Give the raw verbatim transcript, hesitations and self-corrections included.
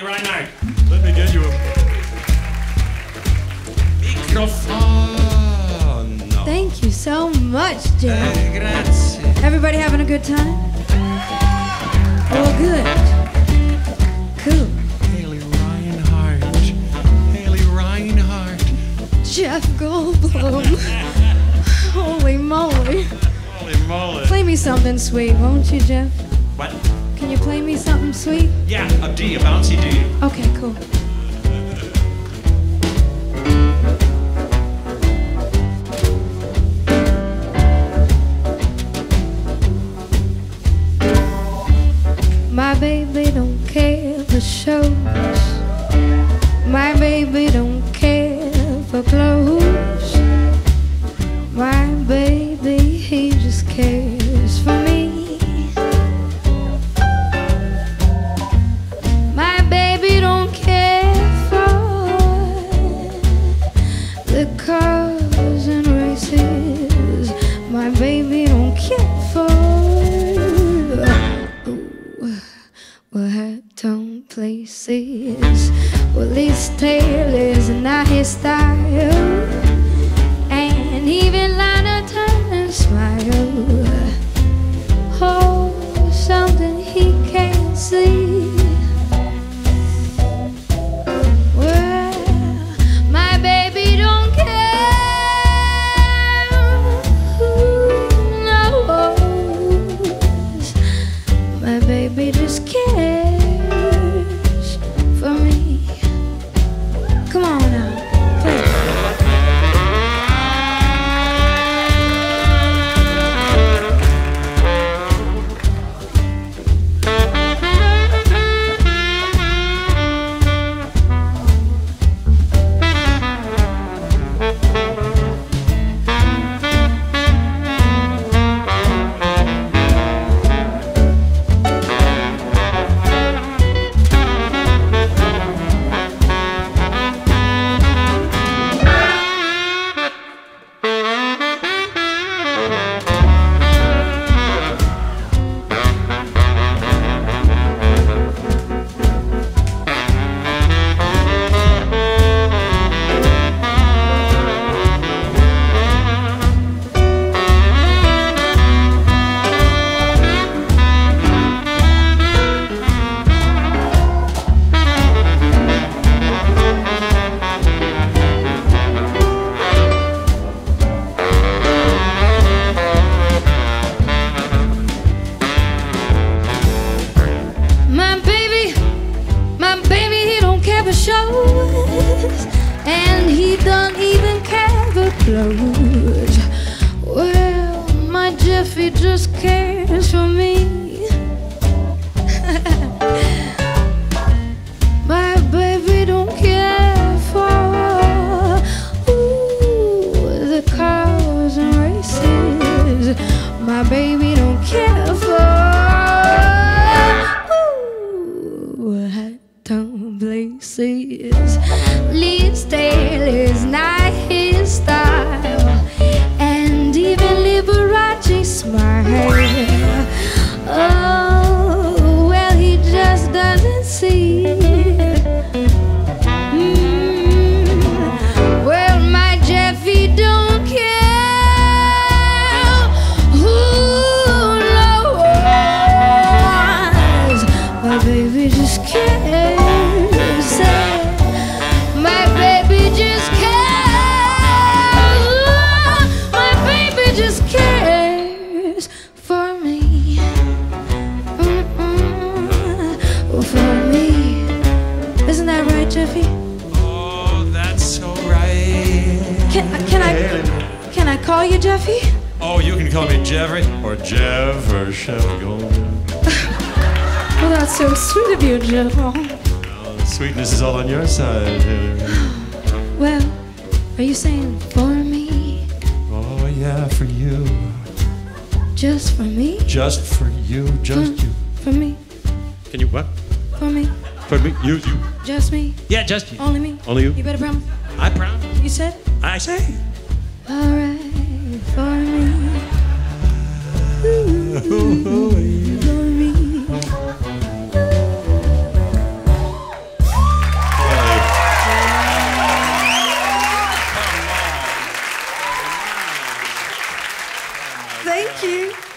Haley Reinhart. Let me get you a microphone. Thank you so much, Jeff. Grazie. Everybody having a good time? Well, good. Cool. Haley Reinhart. Haley Reinhart. Jeff Goldblum. Holy moly. Holy moly. Play me something sweet, won't you, Jeff? What? Can you play me something sweet? Yeah, a D, a bouncy D. Okay, cool. My baby don't care for shows. My baby don't care for clothes. My baby, he just cares for me. Cars and races, my baby don't care for. Oh, well, her town places, well, his tail is not his style, and even Lana Turner smile. Oh, something he can't see. Shows, and he don't even care for clothes. Well, my Jeffy just cares for me. My baby don't care for, ooh, the cars and races. My baby don't care for, ooh, I don't places. Lee's tail is not his style, and even Liberace smile. Oh, well, he just doesn't see. Mm. Well, my Jeffy don't care. Who knows? My baby just cares. Jeffy? Oh, that's so right. Can, can I can I call you Jeffy? Oh, you can call me Jeffrey or Jeff or Chef Goldblum. Well, that's so sweet of you, Jeff. Oh, the sweetness is all on your side, Haley. Well, are you saying for me? Oh, yeah, for you. Just for me? Just for you, just for, you. For me? Can you what? For me. For me, you, you. Just me? Yeah, just you. Only me? Only you. You better promise. I promise. You said? I say. All right, for me. Ooh, ooh, ooh, for me. Thank you.